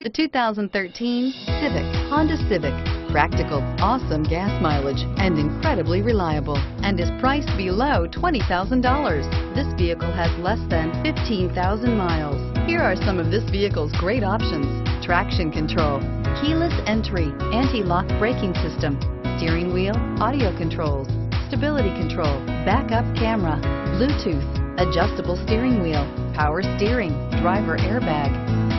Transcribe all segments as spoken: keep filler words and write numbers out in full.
The two thousand thirteen Civic, Honda Civic. Practical, awesome gas mileage, and incredibly reliable, and is priced below twenty thousand dollars. This vehicle has less than fifteen thousand miles. Here are some of this vehicle's great options: traction control, keyless entry, anti-lock braking system, steering wheel audio controls, stability control, backup camera, Bluetooth, adjustable steering wheel, power steering, driver airbag.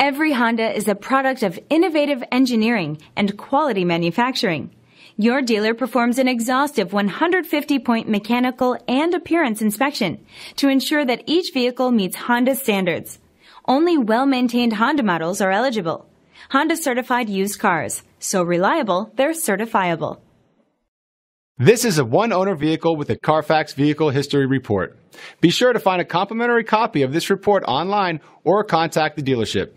Every Honda is a product of innovative engineering and quality manufacturing. Your dealer performs an exhaustive one hundred fifty point mechanical and appearance inspection to ensure that each vehicle meets Honda standards. Only well-maintained Honda models are eligible. Honda certified used cars, so reliable they're certifiable. This is a one-owner vehicle with a Carfax Vehicle History Report. Be sure to find a complimentary copy of this report online or contact the dealership.